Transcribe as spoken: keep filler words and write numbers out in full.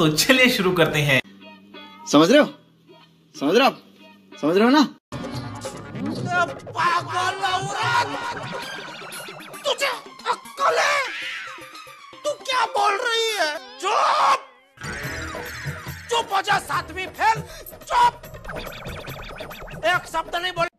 तो चलिए शुरू करते हैं। समझ रहे हो समझ रहे हो आप समझ रहे हो ना? पागल औरत, तुझे अक्ल है? तू क्या बोल रही है? चुप चुप हो जा, सातवीं फेल। चुप, एक शब्द नहीं बोल।